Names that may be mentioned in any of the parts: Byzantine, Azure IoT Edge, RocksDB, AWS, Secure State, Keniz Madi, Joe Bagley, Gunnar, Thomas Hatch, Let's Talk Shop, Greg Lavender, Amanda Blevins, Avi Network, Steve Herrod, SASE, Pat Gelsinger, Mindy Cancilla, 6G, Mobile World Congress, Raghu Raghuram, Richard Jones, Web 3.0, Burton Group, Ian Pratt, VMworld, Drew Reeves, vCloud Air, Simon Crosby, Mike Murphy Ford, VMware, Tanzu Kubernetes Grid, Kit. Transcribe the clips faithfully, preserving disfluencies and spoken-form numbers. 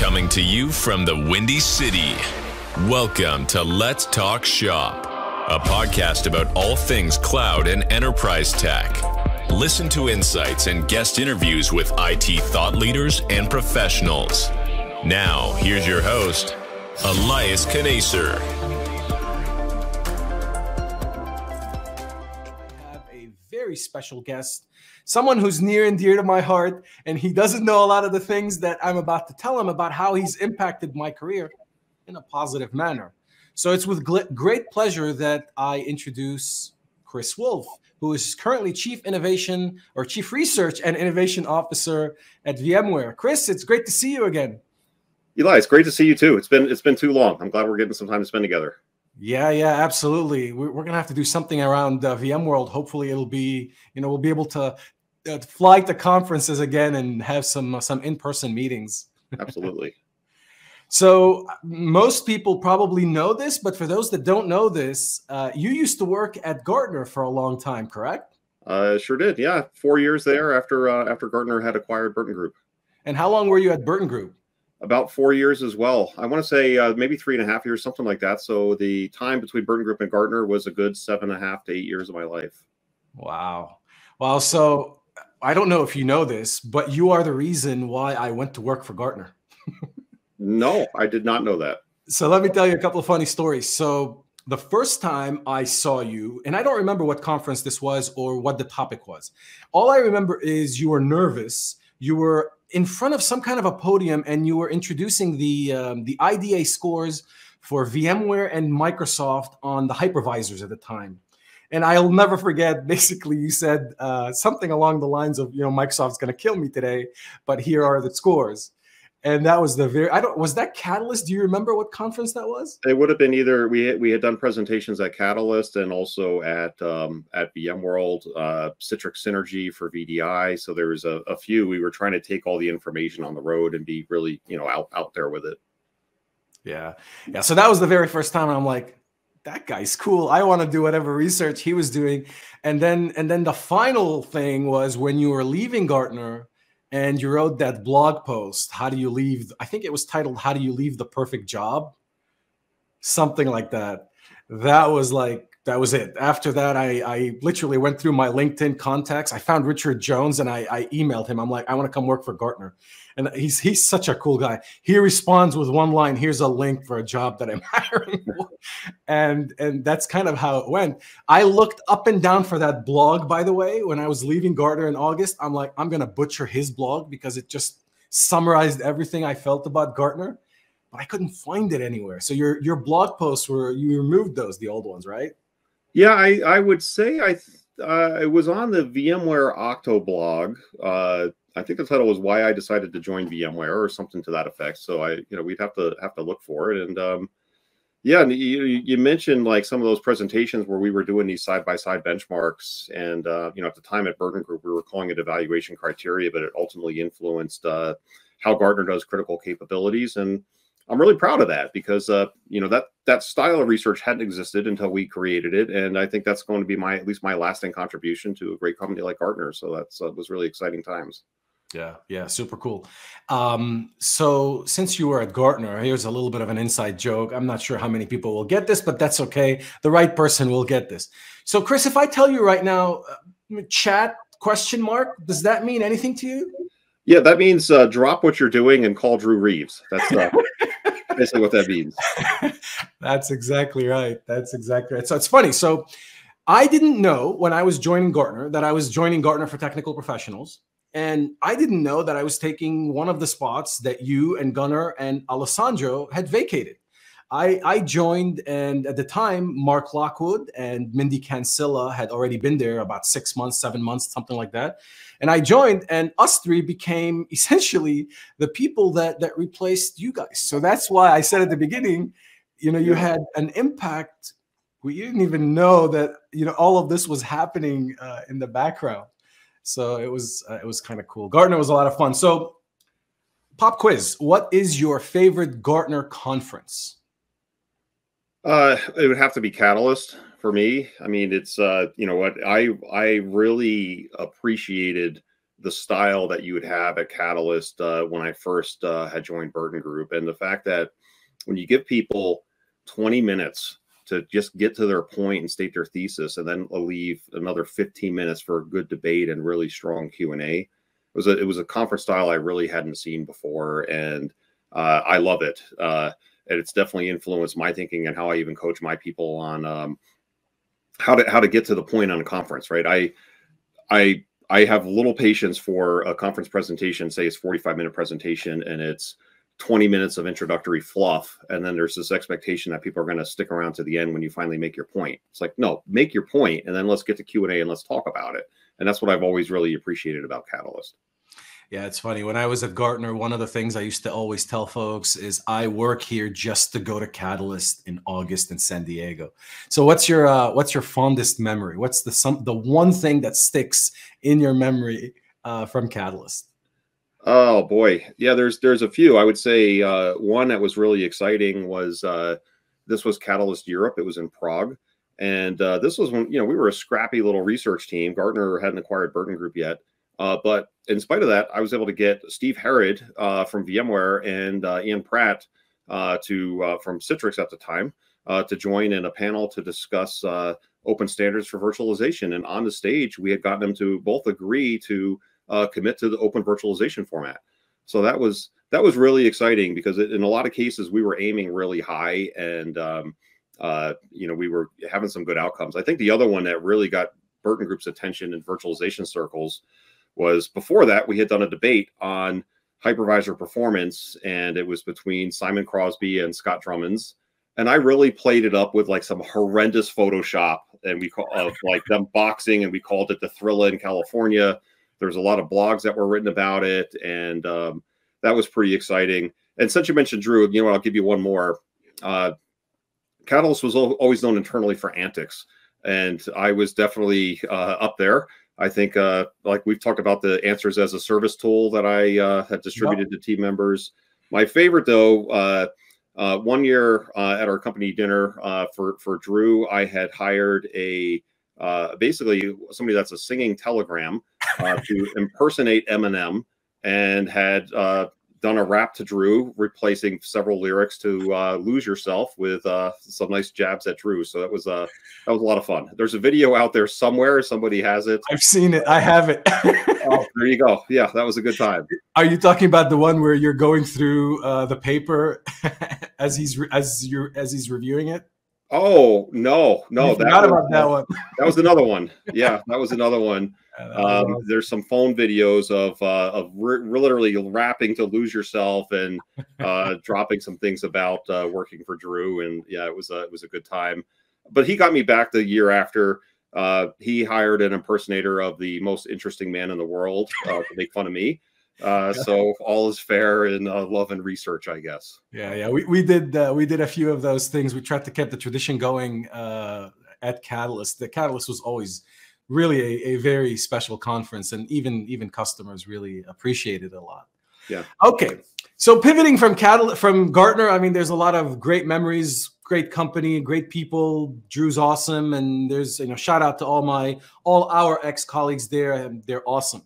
Coming to you from the Windy City, welcome to Let's Talk Shop, a podcast about all things cloud and enterprise tech. Listen to insights and guest interviews with I T thought leaders and professionals. Now, here's your host, Elias Khnaser. I have a very special guest. Someone who's near and dear to my heart, and he doesn't know a lot of the things that I'm about to tell him about how he's impacted my career in a positive manner. So it's with great pleasure that I introduce Chris Wolf, who is currently Chief Innovation or Chief Research and Innovation Officer at VMware. Chris, it's great to see you again. Eli, it's great to see you too. It's been it's been too long. I'm glad we're getting some time to spend together. Yeah, yeah, absolutely. We're going to have to do something around uh, VMworld. Hopefully it'll be, you know, we'll be able to uh, fly to conferences again and have some uh, some in-person meetings. Absolutely. So most people probably know this, but for those that don't know this, uh, you used to work at Gartner for a long time, correct? Uh, sure did. Yeah. Four years there after uh, after Gartner had acquired Burton Group. And how long were you at Burton Group? About four years as well. I want to say uh, maybe three and a half years, something like that. So the time between Burton Group and Gartner was a good seven and a half to eight years of my life. Wow. Well, so I don't know if you know this, but you are the reason why I went to work for Gartner. No, I did not know that. So let me tell you a couple of funny stories. So the first time I saw you, and I don't remember what conference this was or what the topic was. All I remember is you were nervous. You were in front of some kind of a podium, and you were introducing the um, the I D A scores for VMware and Microsoft on the hypervisors at the time. And I'll never forget, basically you said uh, something along the lines of, you know, Microsoft's gonna kill me today, but here are the scores. And that was the very, I don't, was that Catalyst? Do you remember what conference that was? It would have been either, we had, we had done presentations at Catalyst and also at um, at VMworld, uh, Citrix Synergy for V D I. So there was a, a few, we were trying to take all the information on the road and be really, you know, out, out there with it. Yeah. Yeah. So that was the very first time I'm like, that guy's cool. I want to do whatever research he was doing. And then, and then the final thing was when you were leaving Gartner, and you wrote that blog post, How Do You Leave? I think it was titled, How Do You Leave the Perfect Job? Something like that. That was like, that was it. After that, I, I literally went through my LinkedIn contacts. I found Richard Jones and I, I emailed him. I'm like, I want to come work for Gartner. And he's, he's such a cool guy. He responds with one line, here's a link for a job that I'm hiring for. And, and that's kind of how it went. I looked up and down for that blog, by the way, when I was leaving Gartner in August. I'm like, I'm going to butcher his blog because it just summarized everything I felt about Gartner. But I couldn't find it anywhere. So your, your blog posts were, you removed those, the old ones, right? Yeah, I, I would say I uh, it was on the VMware Octo blog. Uh, I think the title was "Why I Decided to Join VMware" or something to that effect. So I, you know, we'd have to have to look for it. And um, yeah, and you, you mentioned like some of those presentations where we were doing these side by side benchmarks, and uh, you know, at the time at Burton Group we were calling it evaluation criteria, but it ultimately influenced uh, how Gartner does critical capabilities. And I'm really proud of that because, uh, you know, that that style of research hadn't existed until we created it. And I think that's going to be my, at least my lasting contribution to a great company like Gartner. So that's uh, was really exciting times. Yeah. Yeah. Super cool. Um, so since you were at Gartner, here's a little bit of an inside joke. I'm not sure how many people will get this, but that's okay. The right person will get this. So Chris, if I tell you right now, uh, chat question mark, does that mean anything to you? Yeah, that means uh, drop what you're doing and call Drew Reeves. That's uh, basically what that means. That's exactly right. That's exactly right. So it's funny. So I didn't know when I was joining Gartner that I was joining Gartner for technical professionals. And I didn't know that I was taking one of the spots that you and Gunnar and Alessandro had vacated. I, I joined, and at the time, Mark Lockwood and Mindy Cancilla had already been there about six months, seven months, something like that. And I joined, and us three became essentially the people that that replaced you guys. So that's why I said at the beginning, you know, you had an impact. We didn't even know that, you know, all of this was happening uh, in the background. So it was uh, it was kind of cool. Gartner was a lot of fun. So pop quiz, what is your favorite Gartner conference? Uh, it would have to be Catalyst for me. I mean, it's, uh, you know what, I, I really appreciated the style that you would have at Catalyst uh, when I first uh, had joined Burton Group. And the fact that when you give people twenty minutes to just get to their point and state their thesis, and then leave another fifteen minutes for a good debate and really strong Q and A, it was a, it was a conference style I really hadn't seen before. And uh, I love it. Uh, and it's definitely influenced my thinking and how I even coach my people on um, how to, how to get to the point on a conference, right? I, I, I have little patience for a conference presentation, say it's forty-five minute presentation and it's twenty minutes of introductory fluff. And then there's this expectation that people are going to stick around to the end when you finally make your point. It's like, no, make your point and then let's get to Q and A and let's talk about it. And that's what I've always really appreciated about Catalyst. Yeah, it's funny. When I was at Gartner, one of the things I used to always tell folks is I work here just to go to Catalyst in August in San Diego. So what's your uh, what's your fondest memory? What's the some the one thing that sticks in your memory uh, from Catalyst? Oh boy, yeah. There's there's a few. I would say uh, one that was really exciting was uh, this was Catalyst Europe. It was in Prague, and uh, this was when you know we were a scrappy little research team. Gartner hadn't acquired Burton Group yet. Uh, but in spite of that, I was able to get Steve Herrod uh, from VMware and uh, Ian Pratt uh, to uh, from Citrix at the time uh, to join in a panel to discuss uh, open standards for virtualization. And on the stage, we had gotten them to both agree to uh, commit to the open virtualization format. So that was that was really exciting because it, in a lot of cases, we were aiming really high and, um, uh, you know, we were having some good outcomes. I think the other one that really got Burton Group's attention in virtualization circles was before that we had done a debate on hypervisor performance, and it was between Simon Crosby and Scott Drummonds, and I really played it up with like some horrendous Photoshop, and we call of like them boxing, and we called it the Thrilla in California. There's a lot of blogs that were written about it, and um, that was pretty exciting. And since you mentioned Drew, you know, I'll give you one more. Uh, Catalyst was always known internally for antics, and I was definitely uh, up there. I think, uh, like we've talked about the answers as a service tool that I uh, have distributed yep. to team members. My favorite, though, uh, uh, one year uh, at our company dinner uh, for for Drew, I had hired a uh, basically somebody that's a singing telegram uh, to impersonate Eminem, and had uh, done a rap to Drew, replacing several lyrics to uh, "Lose Yourself" with uh, some nice jabs at Drew. So that was a uh, that was a lot of fun. There's a video out there somewhere. Somebody has it. I've seen it. I have it. Oh, there you go. Yeah, that was a good time. Are you talking about the one where you're going through uh, the paper as he's re as you as he's reviewing it? Oh no, no, that forgot about that one. That was another one. Yeah, that was another one. Um, there's some phone videos of uh, of literally rapping to "Lose Yourself" and uh, dropping some things about uh, working for Drew, and yeah, it was a it was a good time. But he got me back the year after. Uh, he hired an impersonator of the most interesting man in the world uh, to make fun of me. Uh, so all is fair in uh, love and research, I guess. Yeah, yeah, we we did uh, we did a few of those things. We tried to keep the tradition going uh, at Catalyst. The Catalyst was always really a, a very special conference, and even even customers really appreciate it a lot. Yeah. Okay. So pivoting from Catalyst, from Gartner, I mean, there's a lot of great memories, great company, great people. Drew's awesome, and there's you know shout out to all my all our ex colleagues there. They're awesome.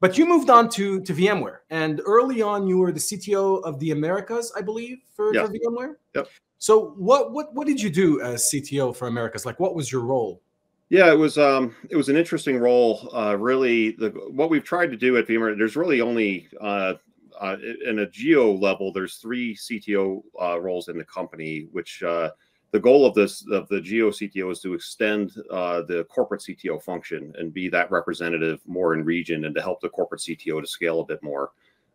But you moved on to to VMware, and early on you were the C T O of the Americas, I believe, for, yeah. for VMware. Yep. So what what what did you do as C T O for Americas? Like, what was your role? Yeah, it was um, it was an interesting role. Uh, really, the, what we've tried to do at VMware, there's really only uh, uh, in a geo level, there's three C T O uh, roles in the company. Which uh, the goal of this of the geo C T O is to extend uh, the corporate C T O function and be that representative more in region and to help the corporate C T O to scale a bit more.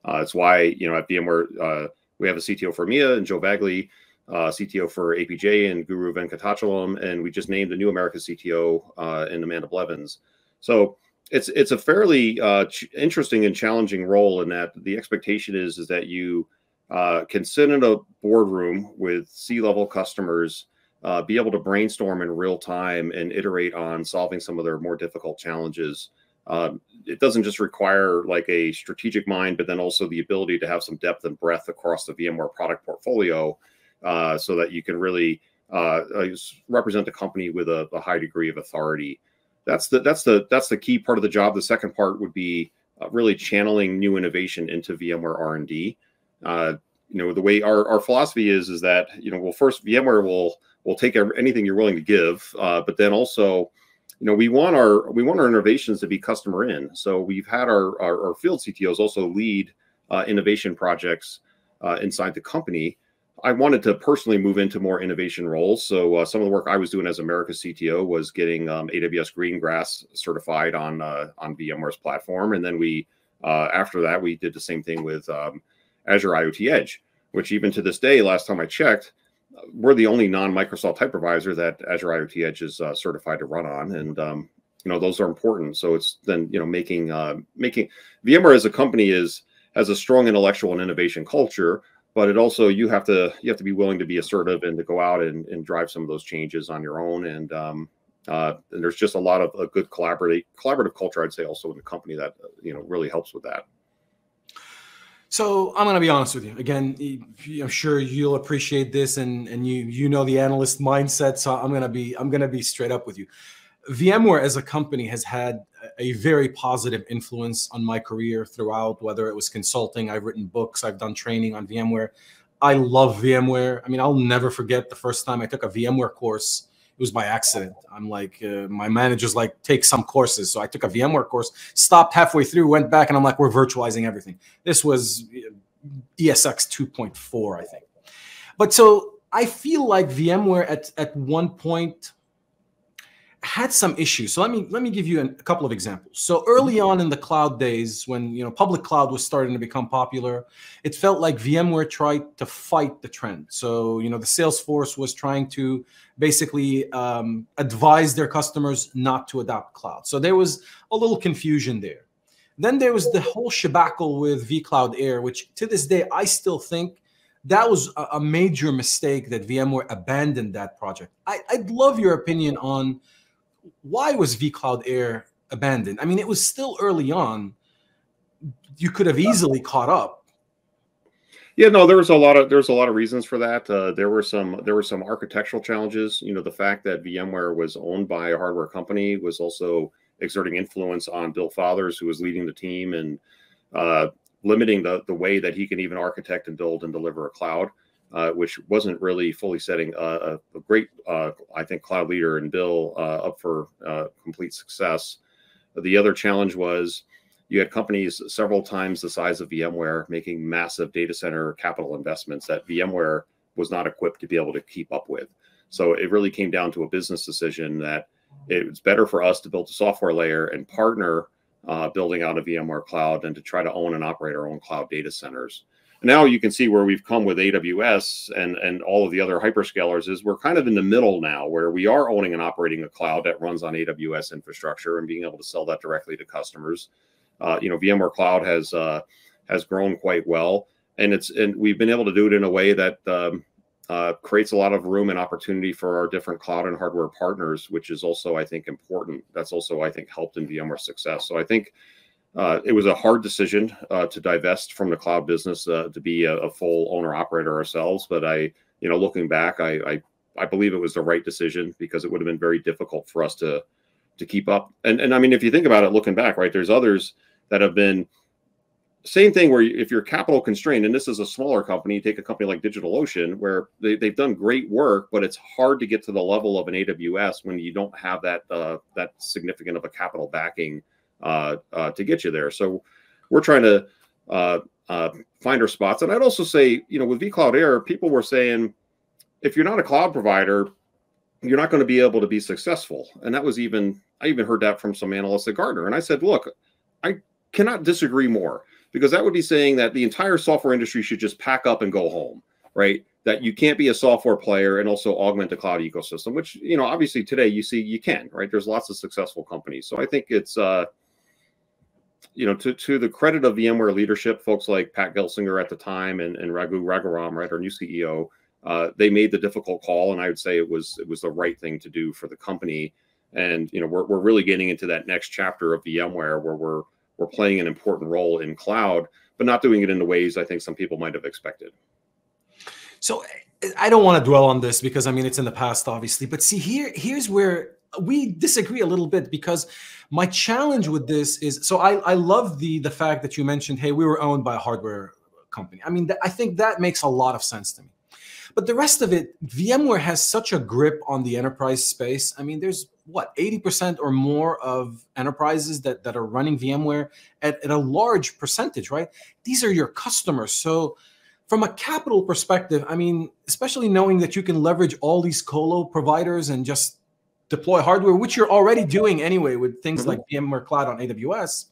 Uh, it's why you know at VMware uh, we have a C T O for M I A and Joe Bagley. Uh, C T O for A P J and Guru Venkatachalam, and we just named the new America C T O uh, in Amanda Blevins. So it's it's a fairly uh, ch interesting and challenging role in that the expectation is is that you uh, can sit in a boardroom with C-level customers, uh, be able to brainstorm in real time and iterate on solving some of their more difficult challenges. Um, it doesn't just require like a strategic mind, but then also the ability to have some depth and breadth across the VMware product portfolio. Uh, so that you can really uh, represent the company with a, a high degree of authority. That's the that's the that's the key part of the job. The second part would be uh, really channeling new innovation into VMware R and D. Uh, you know, the way our, our philosophy is, is that, you know, well, first VMware will, will take anything you're willing to give, uh, but then also, you know, we want our, we want our innovations to be customer in. So we've had our, our, our field C T Os also lead uh, innovation projects uh, inside the company. I wanted to personally move into more innovation roles. So uh, some of the work I was doing as America's C T O was getting um, A W S Greengrass certified on uh, on VMware's platform. And then we, uh, after that, we did the same thing with um, Azure IoT Edge, which even to this day, last time I checked, we're the only non-Microsoft hypervisor that Azure IoT Edge is uh, certified to run on. And, um, you know, those are important. So it's then, you know, making, uh, making VMware as a company is, has a strong intellectual and innovation culture, but it also, you have to, you have to be willing to be assertive and to go out and, and drive some of those changes on your own. And, um, uh, and there's just a lot of a good collaborative, collaborative culture, I'd say, also in the company that, you know, really helps with that. So I'm going to be honest with you. Again, I'm sure you'll appreciate this, and, and you you know the analyst mindset. So I'm going to be I'm going to be straight up with you. VMware as a company has had a very positive influence on my career throughout, whether it was consulting, I've written books, I've done training on VMware. I love VMware. I mean, I'll never forget the first time I took a VMware course. It was by accident. I'm like, uh, my manager's like, take some courses. So I took a VMware course, stopped halfway through, went back, and I'm like, we're virtualizing everything. This was E S X two point four, I think. But so I feel like VMware at, at one point had some issues. So let me let me give you an, a couple of examples. So early on in the cloud days, when you know public cloud was starting to become popular, it felt like VMware tried to fight the trend. So you know the sales force was trying to basically um, advise their customers not to adopt cloud. So there was a little confusion there. Then there was the whole shebacle with vCloud Air, which to this day I still think that was a, a major mistake that VMware abandoned that project. I, I'd love your opinion on why was vCloud Air abandoned? I mean, it was still early on. You could have easily caught up. Yeah, no, there was a lot of there's a lot of reasons for that. Uh, there were some there were some architectural challenges. You know, the fact that VMware was owned by a hardware company was also exerting influence on Bill Fathers, who was leading the team, and uh, limiting the the way that he can even architect and build and deliver a cloud, Uh, which wasn't really fully setting uh, a, a great, uh, I think, cloud leader and Bill uh, up for uh, complete success. The other challenge was you had companies several times the size of VMware making massive data center capital investments that VMware was not equipped to be able to keep up with. So it really came down to a business decision that it was better for us to build a software layer and partner uh, building out a VMware cloud than to try to own and operate our own cloud data centers. Now you can see where we've come with A W S and, and all of the other hyperscalers is we're kind of in the middle now, where we are owning and operating a cloud that runs on A W S infrastructure and being able to sell that directly to customers. Uh, you know, VMware Cloud has uh, has grown quite well, and it's and we've been able to do it in a way that um, uh, creates a lot of room and opportunity for our different cloud and hardware partners, which is also, I think, important. That's also, I think, helped in VMware's success. So I think Uh, it was a hard decision uh, to divest from the cloud business uh, to be a, a full owner operator ourselves. But I, you know, looking back, I, I I believe it was the right decision, because it would have been very difficult for us to to keep up. And and I mean, if you think about it, looking back, right, there's others that have been same thing where if you're capital constrained, and this is a smaller company, you take a company like DigitalOcean, where they, they've done great work, but it's hard to get to the level of an A W S when you don't have that uh, that significant of a capital backing Uh, uh, to get you there. So we're trying to uh, uh, find our spots. And I'd also say, you know, with vCloud Air, people were saying, if you're not a cloud provider, you're not going to be able to be successful. And that was even, I even heard that from some analysts at Gartner. And I said, look, I cannot disagree more, because that would be saying that the entire software industry should just pack up and go home, right? That you can't be a software player and also augment the cloud ecosystem, which, you know, obviously today you see you can, right? There's lots of successful companies. So I think it's, uh, you know, to, to the credit of VMware leadership, folks like Pat Gelsinger at the time and, and Raghu Raghuram, right, our new C E O, uh, they made the difficult call. And I would say it was it was the right thing to do for the company. And, you know, we're, we're really getting into that next chapter of VMware, where we're we're playing an important role in cloud, but not doing it in the ways I think some people might have expected. So I don't want to dwell on this, because, I mean, it's in the past, obviously. But see, here here's where we disagree a little bit, because my challenge with this is, so I, I love the, the fact that you mentioned, hey, we were owned by a hardware company. I mean, th- I think that makes a lot of sense to me. But the rest of it, VMware has such a grip on the enterprise space. I mean, there's what, eighty percent or more of enterprises that, that are running VMware at, at a large percentage, right? These are your customers. So from a capital perspective, I mean, especially knowing that you can leverage all these colo providers and just deploy hardware, which you're already doing anyway with things mm-hmm. like VMware Cloud on A W S,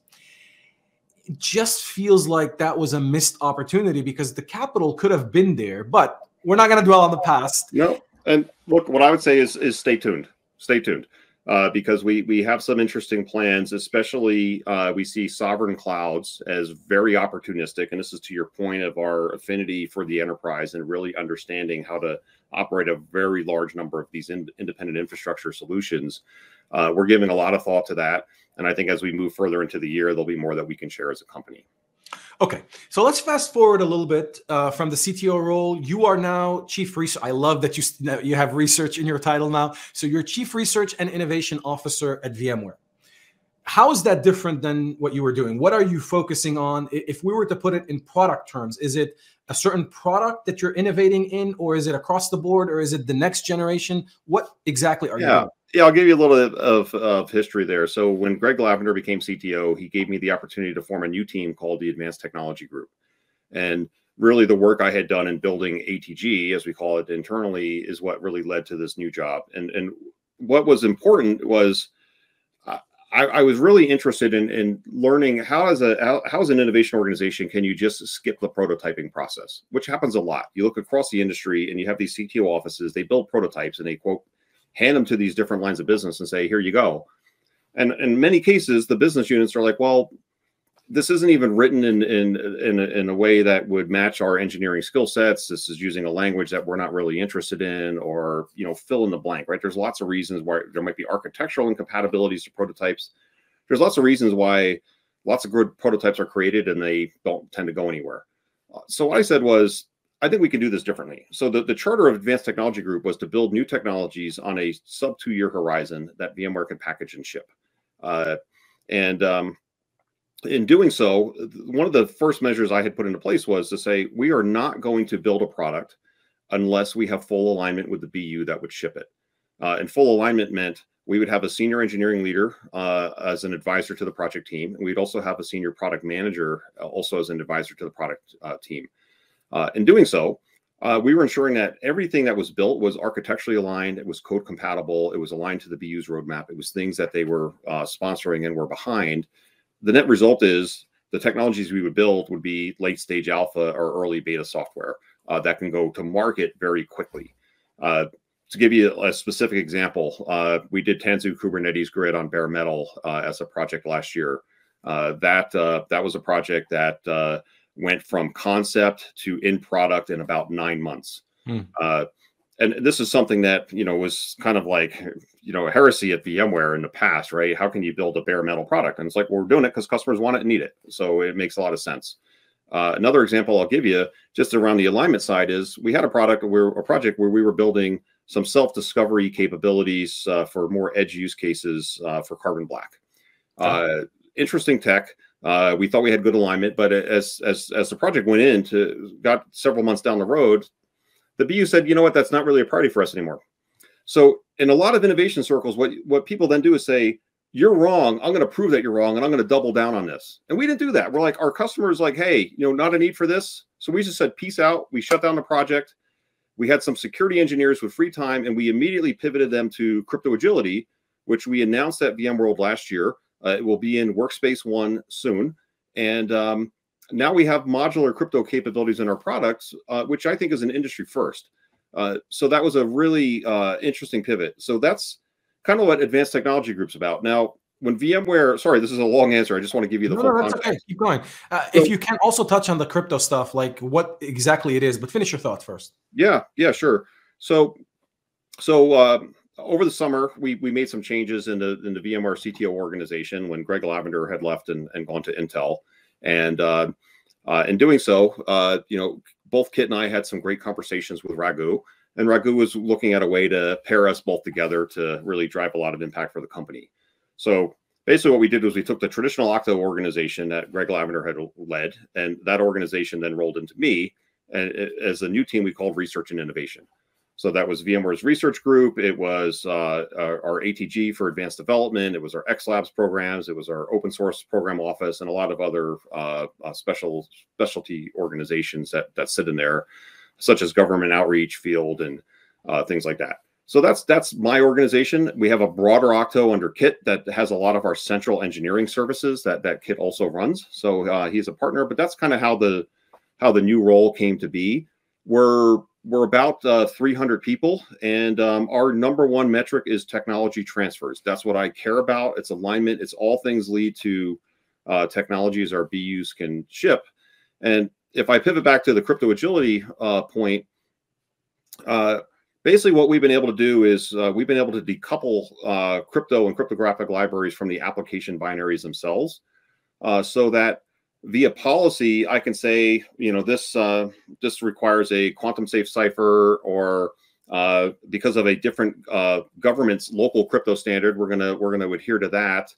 it just feels like that was a missed opportunity, because the capital could have been there, but we're not going to dwell on the past. No, and look, what I would say is, is stay tuned, stay tuned, uh, because we, we have some interesting plans, especially uh, we see sovereign clouds as very opportunistic. And this is to your point of our affinity for the enterprise and really understanding how to operate a very large number of these in, independent infrastructure solutions. Uh, we're giving a lot of thought to that. And I think as we move further into the year, there'll be more that we can share as a company. Okay, so let's fast forward a little bit uh, from the C T O role. You are now Chief Research. I love that you, you have research in your title now. So you're Chief Research and Innovation Officer at VMware. How is that different than what you were doing? What are you focusing on? If we were to put it in product terms, is it a certain product that you're innovating in, or is it across the board, or is it the next generation? What exactly are yeah. you doing? Yeah, I'll give you a little bit of, of history there. So when Greg Lavender became C T O, he gave me the opportunity to form a new team called the Advanced Technology Group. And really the work I had done in building A T G, as we call it internally, is what really led to this new job. And, and what was important was I, I was really interested in, in learning how as a how, how as an innovation organization can you just skip the prototyping process, which happens a lot. You look across the industry and you have these C T O offices, they build prototypes and they quote hand them to these different lines of business and say, here you go. And in many cases, the business units are like, well, this isn't even written in in in a, in a way that would match our engineering skill sets. This is using a language that we're not really interested in, or, you know, fill in the blank, right? There's lots of reasons why there might be architectural incompatibilities to prototypes. There's lots of reasons why lots of good prototypes are created and they don't tend to go anywhere. So what I said was, I think we can do this differently. So the, the charter of Advanced Technology Group was to build new technologies on a sub two year horizon that VMware can package and ship. Uh, and, um, In doing so, one of the first measures I had put into place was to say, we are not going to build a product unless we have full alignment with the B U that would ship it. Uh, and full alignment meant we would have a senior engineering leader uh, as an advisor to the project team. And we'd also have a senior product manager also as an advisor to the product uh, team. Uh, in doing so, uh, we were ensuring that everything that was built was architecturally aligned. It was code compatible. It was aligned to the B U's roadmap. It was things that they were uh, sponsoring and were behind. The net result is the technologies we would build would be late stage alpha or early beta software uh, that can go to market very quickly. Uh, to give you a, a specific example, uh, we did Tanzu Kubernetes Grid on bare metal uh, as a project last year. Uh, that, uh, that was a project that uh, went from concept to in product in about nine months. Hmm. Uh, And this is something that, you know, was kind of like, you know, a heresy at VMware in the past, right? How can you build a bare metal product? And it's like, well, we're doing it because customers want it and need it. So it makes a lot of sense. Uh, another example I'll give you just around the alignment side is we had a product where a project where we were building some self-discovery capabilities uh, for more edge use cases uh, for Carbon Black. Uh, interesting tech. Uh, we thought we had good alignment, but as, as, as the project went in to got several months down the road, the B U said, you know what, that's not really a priority for us anymore. So in a lot of innovation circles, what, what people then do is say, you're wrong. I'm going to prove that you're wrong. And I'm going to double down on this. And we didn't do that. We're like, our customers like, hey, you know, not a need for this. So we just said, peace out. We shut down the project. We had some security engineers with free time, and we immediately pivoted them to crypto agility, which we announced at VMworld last year. Uh, it will be in Workspace One soon. And, um, now we have modular crypto capabilities in our products, uh, which I think is an industry first. Uh, so that was a really uh, interesting pivot. So that's kind of what Advanced Technology Group's about. Now, when VMware, sorry, this is a long answer. I just want to give you the no, full no, that's context. Okay. Keep going. Uh, so, if you can also touch on the crypto stuff, like what exactly it is, but finish your thoughts first. Yeah, yeah, sure. So, so uh, over the summer, we we made some changes in the in the VMware C T O organization when Greg Lavender had left and, and gone to Intel. And uh, uh, in doing so, uh, you know, both Kit and I had some great conversations with Raghu And Raghu was looking at a way to pair us both together to really drive a lot of impact for the company. So basically what we did was we took the traditional Okta organization that Greg Lavender had led, and that organization then rolled into me as a new team we called Research and Innovation. So that was VMware's research group. It was uh, our, our A T G for advanced development. It was our X Labs programs. It was our open source program office, and a lot of other uh, uh, special specialty organizations that that sit in there, such as government outreach field and uh, things like that. So that's that's my organization. We have a broader Okta under Kit that has a lot of our central engineering services that that Kit also runs. So uh, he's a partner, but that's kind of how the how the new role came to be. We're We're about uh, three hundred people, and um, our number one metric is technology transfers. That's what I care about. It's alignment. It's all things lead to uh, technologies our B Us can ship. And if I pivot back to the crypto agility uh, point, uh, basically what we've been able to do is uh, we've been able to decouple uh, crypto and cryptographic libraries from the application binaries themselves, uh, so that via policy, I can say, you know, this uh, this requires a quantum safe cipher, or uh, because of a different uh, government's local crypto standard, we're gonna we're gonna adhere to that.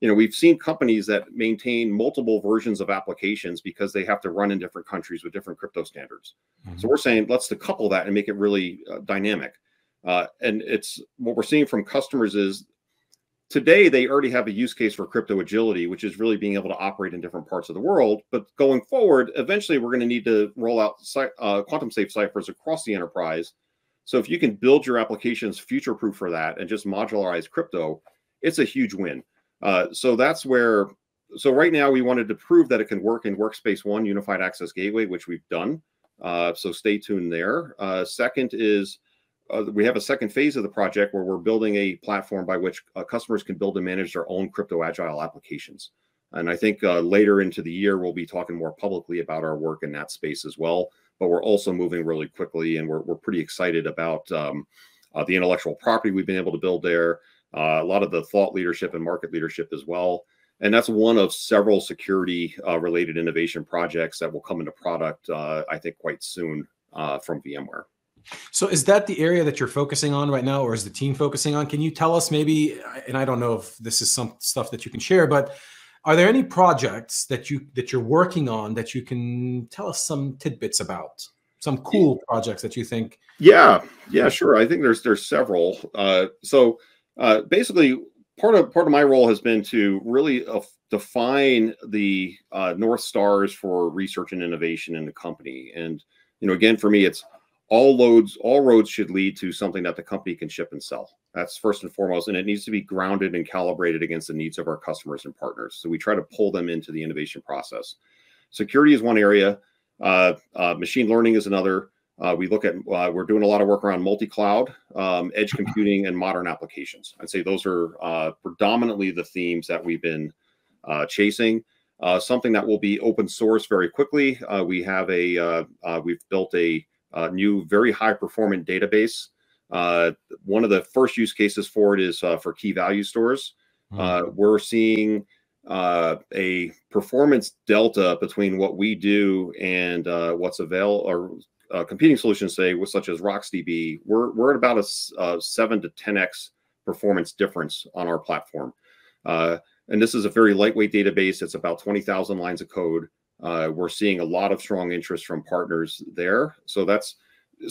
You know, we've seen companies that maintain multiple versions of applications because they have to run in different countries with different crypto standards. Mm-hmm. So we're saying let's decouple that and make it really uh, dynamic. Uh, and it's what we're seeing from customers is, today, they already have a use case for crypto agility, which is really being able to operate in different parts of the world. But going forward, eventually, we're going to need to roll out uh, quantum safe ciphers across the enterprise. So if you can build your applications future-proof for that and just modularize crypto, it's a huge win. Uh, so that's where, so right now, we wanted to prove that it can work in Workspace One Unified Access Gateway, which we've done. Uh, so stay tuned there. Uh, second is, Uh, we have a second phase of the project where we're building a platform by which uh, customers can build and manage their own crypto agile applications. And I think uh, later into the year, we'll be talking more publicly about our work in that space as well. But we're also moving really quickly, and we're, we're pretty excited about um, uh, the intellectual property we've been able to build there, uh, a lot of the thought leadership and market leadership as well. And that's one of several security uh, related innovation projects that will come into product, uh, I think, quite soon uh, from VMware. So is that the area that you're focusing on right now, or is the team focusing on? Can you tell us maybe, and I don't know if this is some stuff that you can share, but are there any projects that, you, that you're working on that you can tell us some tidbits about? Some cool projects that you think? Yeah, yeah, sure. I think there's there's several. Uh, so uh, basically, part of, part of my role has been to really uh, define the uh, North Stars for research and innovation in the company. And, you know, again, for me, it's All loads, all roads should lead to something that the company can ship and sell. That's first and foremost, and it needs to be grounded and calibrated against the needs of our customers and partners. So we try to pull them into the innovation process. Security is one area. Uh, uh, machine learning is another. Uh, we look at, uh, we're doing a lot of work around multi-cloud, um, edge computing, and modern applications. I'd say those are uh, predominantly the themes that we've been uh, chasing. Uh, something that will be open source very quickly. Uh, we have a, uh, uh, we've built a Uh, new, very high-performant database. Uh, one of the first use cases for it is uh, for key value stores. Mm-hmm. uh, we're seeing uh, a performance delta between what we do and uh, what's available, or uh, competing solutions, say, such as RocksDB. We're, we're at about a uh, seven to ten X performance difference on our platform. Uh, and this is a very lightweight database. It's about twenty thousand lines of code. Uh, we're seeing a lot of strong interest from partners there. So that's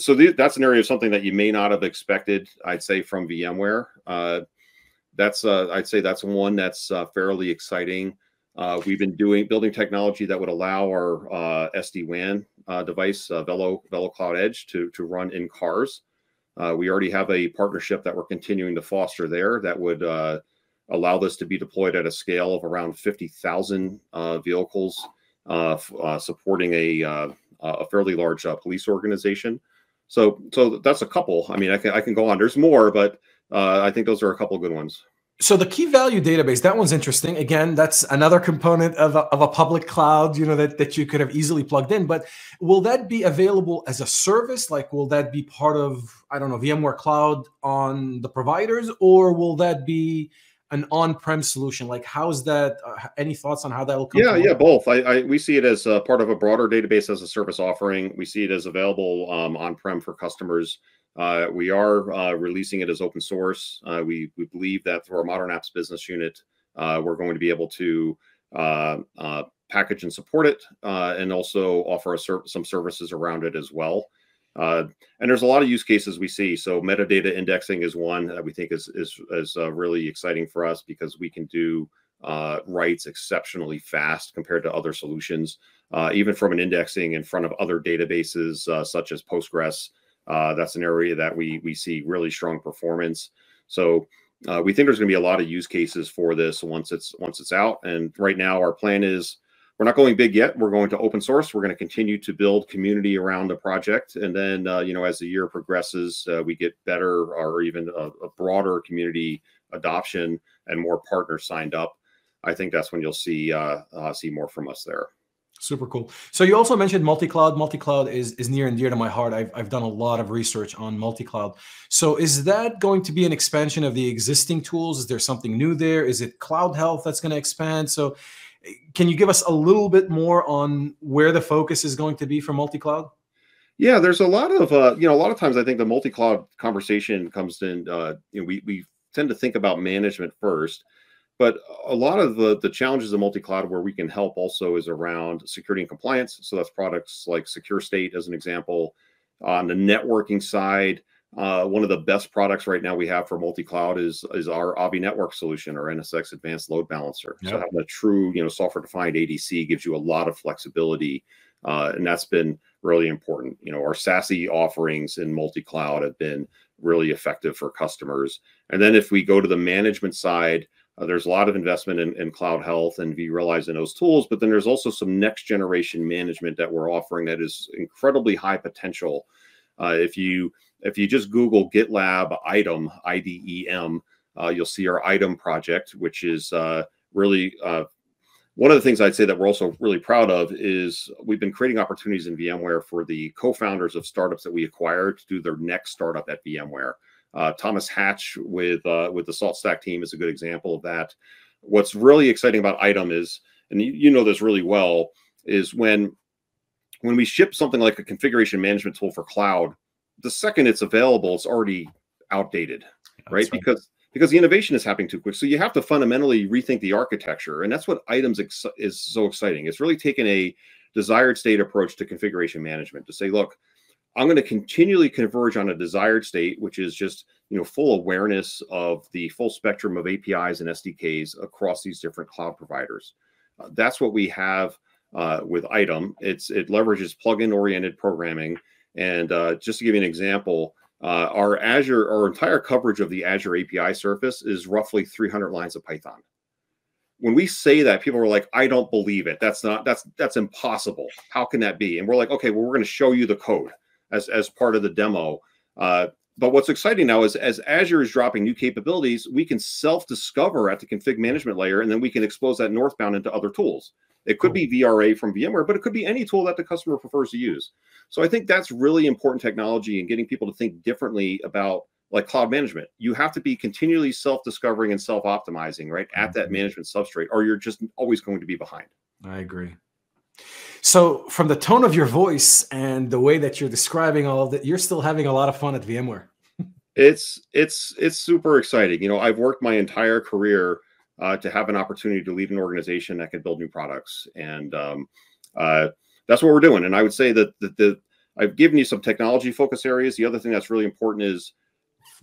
so th that's an area of something that you may not have expected, I'd say, from VMware. Uh, that's uh, I'd say that's one that's uh, fairly exciting. Uh, we've been doing building technology that would allow our uh, S D WAN uh, device, uh, Velo Velo Cloud Edge, to to run in cars. Uh, we already have a partnership that we're continuing to foster there that would uh, allow this to be deployed at a scale of around fifty thousand uh, vehicles. Uh, uh, supporting a uh, a fairly large uh, police organization, so so that's a couple. I mean, I can I can go on. There's more, but uh, I think those are a couple good ones. So the key value database, that one's interesting. Again, that's another component of a, of a public cloud, you know, that that you could have easily plugged in. But will that be available as a service? Like, will that be part of, I don't know, VMware Cloud on the providers, or will that be an on-prem solution? Like, how's that? Uh, any thoughts on how that will come? Yeah, yeah, both. I, I we see it as uh, part of a broader database as a service offering. We see it as available um, on-prem for customers. Uh, we are uh, releasing it as open source. Uh, we, we believe that through our Modern Apps business unit, uh, we're going to be able to uh, uh, package and support it uh, and also offer a ser some services around it as well. Uh, and there's a lot of use cases we see. So metadata indexing is one that we think is, is, is uh, really exciting for us because we can do uh, writes exceptionally fast compared to other solutions, uh, even from an indexing in front of other databases uh, such as Postgres. Uh, that's an area that we, we see really strong performance. So uh, we think there's going to be a lot of use cases for this once it's, once it's out. And right now our plan is, we're not going big yet. We're going to open source. We're going to continue to build community around the project. And then, uh, you know, as the year progresses, uh, we get better or even a, a broader community adoption and more partners signed up. I think that's when you'll see uh, uh, see more from us there. Super cool. So you also mentioned multi-cloud. Multi-cloud is, is near and dear to my heart. I've, I've done a lot of research on multi-cloud. So is that going to be an expansion of the existing tools? Is there something new there? Is it Cloud Health that's going to expand? So can you give us a little bit more on where the focus is going to be for multi-cloud? Yeah, there's a lot of, uh, you know, a lot of times I think the multi-cloud conversation comes in, uh, you know, we, we tend to think about management first, but a lot of the, the challenges of multi-cloud where we can help also is around security and compliance. So that's products like Secure State as an example. On the networking side, uh, one of the best products right now we have for multi-cloud is, is our Avi Network solution, or N S X Advanced Load Balancer. Yep. So having a true, you know, software-defined A D C gives you a lot of flexibility, uh, and that's been really important. You know, our SASE offerings in multi-cloud have been really effective for customers. And then if we go to the management side, uh, there's a lot of investment in, in Cloud Health and vRealize in those tools, but then there's also some next-generation management that we're offering that is incredibly high potential. Uh, if you If you just Google GitLab iDEM, I D E M, uh, you'll see our iDEM project, which is uh, really uh, one of the things I'd say that we're also really proud of is we've been creating opportunities in VMware for the co-founders of startups that we acquired to do their next startup at VMware. Uh, Thomas Hatch with uh, with the Salt Stack team is a good example of that. What's really exciting about iDEM is, and you, you know this really well, is when when we ship something like a configuration management tool for cloud, the second it's available, it's already outdated, right? right? Because because the innovation is happening too quick. So you have to fundamentally rethink the architecture. And that's what iDEM is so exciting. It's really taken a desired state approach to configuration management to say, look, I'm going to continually converge on a desired state, which is just, you know, full awareness of the full spectrum of A P Is and S D Ks across these different cloud providers. Uh, that's what we have uh, with iDEM. It's, it leverages plugin-oriented programming. And uh, just to give you an example, uh, our Azure, our entire coverage of the Azure A P I surface is roughly three hundred lines of Python. When we say that, people are like, "I don't believe it. That's not. That's that's impossible. How can that be?" And we're like, "Okay, well, we're going to show you the code as as part of the demo." Uh, but what's exciting now is as Azure is dropping new capabilities, we can self-discover at the config management layer, and then we can expose that northbound into other tools. It could be V R A from VMware, but it could be any tool that the customer prefers to use. So I think that's really important technology and getting people to think differently about like cloud management. You have to be continually self-discovering and self-optimizing, right, at that management substrate, or you're just always going to be behind. I agree. So from the tone of your voice and the way that you're describing all of that, you're still having a lot of fun at VMware. It's, it's, it's super exciting. You know, I've worked my entire career Uh, to have an opportunity to lead an organization that can build new products. And um, uh, that's what we're doing. And I would say that the, the, I've given you some technology focus areas. The other thing that's really important is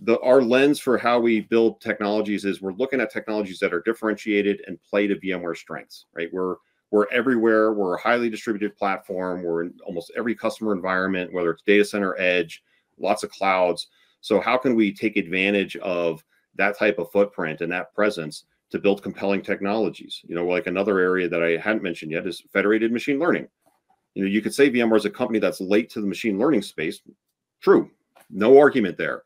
the, our lens for how we build technologies is we're looking at technologies that are differentiated and play to VMware strengths, right? We're, we're everywhere. We're a highly distributed platform. We're in almost every customer environment, whether it's data center, edge, lots of clouds. So how can we take advantage of that type of footprint and that presence to build compelling technologies? You know, like another area that I hadn't mentioned yet is federated machine learning. You know, you could say VMware is a company that's late to the machine learning space. True, no argument there.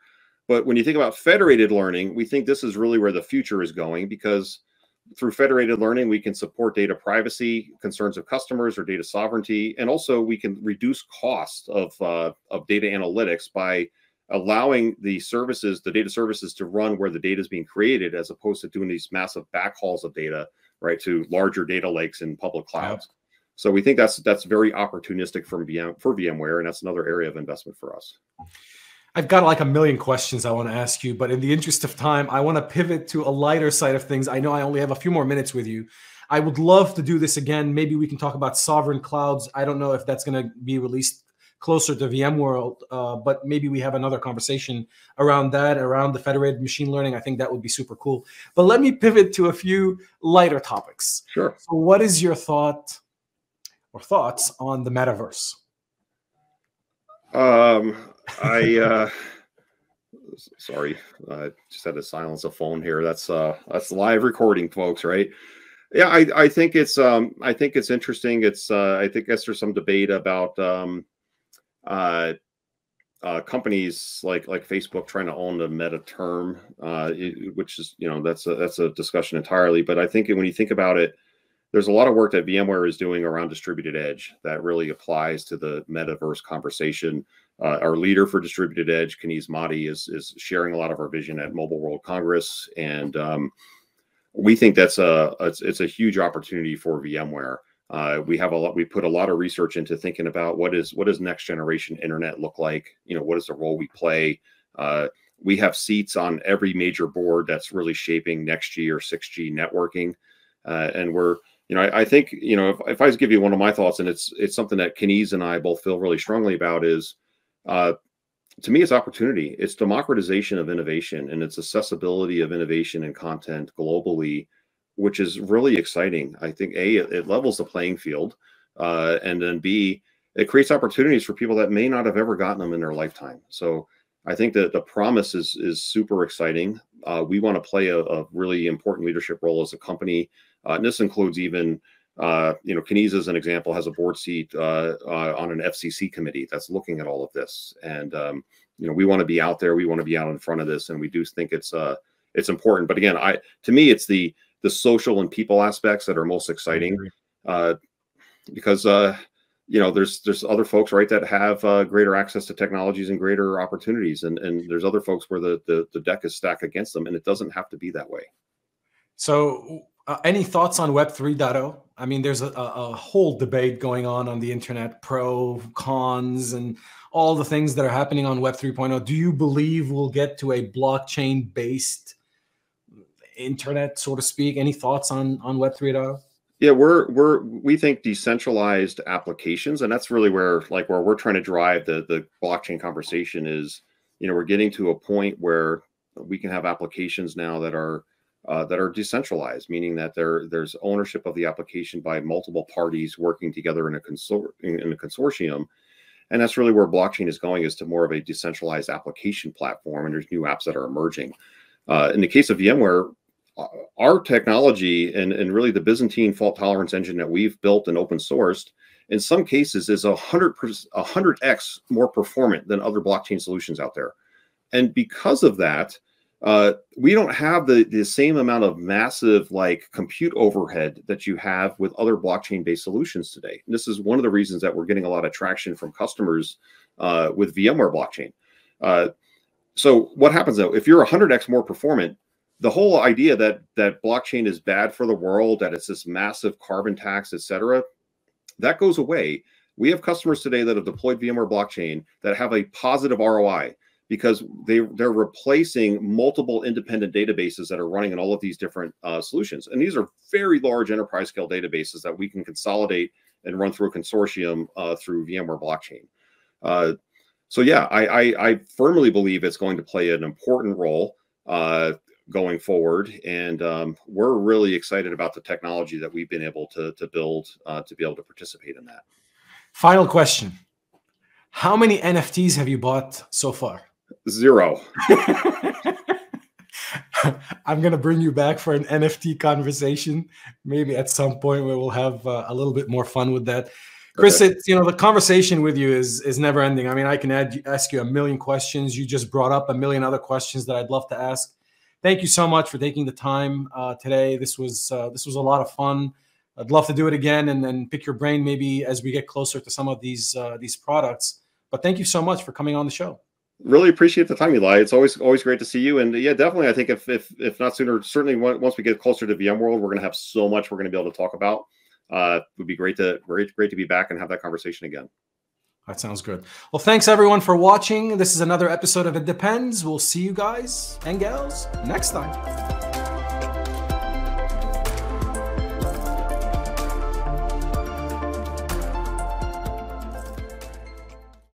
But when you think about federated learning, we think this is really where the future is going, because through federated learning, we can support data privacy concerns of customers or data sovereignty. And also we can reduce costs of, uh, of data analytics by allowing the services, the data services to run where the data is being created, as opposed to doing these massive backhauls of data, right, to larger data lakes in public clouds. Wow. So we think that's that's very opportunistic from V M, for VMware, and that's another area of investment for us. I've got like a million questions I want to ask you, but in the interest of time, I want to pivot to a lighter side of things. I know I only have a few more minutes with you. I would love to do this again. Maybe we can talk about sovereign clouds. I don't know if that's going to be released closer to VMworld, uh, but maybe we have another conversation around that, around the federated machine learning. I think that would be super cool. But let me pivot to a few lighter topics. Sure. So what is your thought or thoughts on the metaverse? Um, I, uh, sorry, I just had to silence a phone here. That's, uh, that's live recording, folks, right? Yeah. I, I think it's, um, I think it's interesting. It's, uh, I think guess there's some debate about, um, uh, uh, companies like, like Facebook trying to own the meta term, uh, it, which is, you know, that's a, that's a discussion entirely, but I think when you think about it, there's a lot of work that VMware is doing around distributed edge that really applies to the metaverse conversation. Uh, our leader for distributed edge, Keniz Madi, is, is sharing a lot of our vision at Mobile World Congress. And um, we think that's a, it's, it's a huge opportunity for VMware. Uh, we have a lot, we put a lot of research into thinking about what is, what does next generation internet look like? You know, what is the role we play? Uh, we have seats on every major board that's really shaping next G or six G networking. Uh, and we're, you know, I, I think, you know, if, if I just give you one of my thoughts, and it's, it's something that Keniz and I both feel really strongly about is, uh, to me, it's opportunity. It's democratization of innovation, and it's accessibility of innovation and content globally, which is really exciting. I think A, it, it levels the playing field. Uh, and then B, it creates opportunities for people that may not have ever gotten them in their lifetime. So I think that the promise is, is super exciting. Uh, we want to play a, a really important leadership role as a company. Uh, and this includes even, uh, you know, Keniz, as an example, has a board seat uh, uh, on an F C C committee that's looking at all of this. And, um, you know, we want to be out there. We want to be out in front of this. And we do think it's uh, it's important. But again, I to me, it's the the social and people aspects that are most exciting, uh, because, uh, you know, there's there's other folks, right, that have uh, greater access to technologies and greater opportunities. And, and there's other folks where the, the, the deck is stacked against them. And it doesn't have to be that way. So uh, any thoughts on Web three point oh? I mean, there's a, a whole debate going on on the internet, pro, cons, and all the things that are happening on Web three point oh. Do you believe we'll get to a blockchain-based internet, so to speak? Any thoughts on, on Web three point oh? Yeah, we're we're we think decentralized applications, and that's really where like where we're trying to drive the the blockchain conversation is, you know, we're getting to a point where we can have applications now that are uh, that are decentralized, meaning that there there's ownership of the application by multiple parties working together in a consor in a consortium, and that's really where blockchain is going, is to more of a decentralized application platform. And there's new apps that are emerging. Uh, in the case of VMware, our technology and, and really the Byzantine fault tolerance engine that we've built and open sourced, in some cases is one hundred X more performant than other blockchain solutions out there. And because of that, uh, we don't have the, the same amount of massive like compute overhead that you have with other blockchain-based solutions today. And this is one of the reasons that we're getting a lot of traction from customers uh, with VMware blockchain. Uh, so what happens though, if you're one hundred X more performant, the whole idea that that blockchain is bad for the world, that it's this massive carbon tax, et cetera, that goes away. We have customers today that have deployed VMware blockchain that have a positive R O I because they, they're replacing multiple independent databases that are running in all of these different uh, solutions. And these are very large enterprise scale databases that we can consolidate and run through a consortium uh, through VMware blockchain. Uh, so yeah, I, I, I firmly believe it's going to play an important role uh, going forward, and um, we're really excited about the technology that we've been able to, to build uh, to be able to participate in that. Final question. How many N F Ts have you bought so far? Zero. I'm going to bring you back for an N F T conversation. Maybe at some point we will have uh, a little bit more fun with that. Chris, okay. It's, you know, the conversation with you is, is never ending. I mean, I can add, ask you a million questions. You just brought up a million other questions that I'd love to ask. Thank you so much for taking the time uh, today. This was uh, this was a lot of fun. I'd love to do it again and then pick your brain maybe as we get closer to some of these uh, these products. But thank you so much for coming on the show. Really appreciate the time, Eli. It's always always great to see you. And yeah, definitely. I think if if if not sooner, certainly once we get closer to VMworld, we're going to have so much we're going to be able to talk about. Uh, it would be great to great great to be back and have that conversation again. That sounds good. Well, thanks everyone for watching. This is another episode of It Depends. We'll see you guys and gals next time.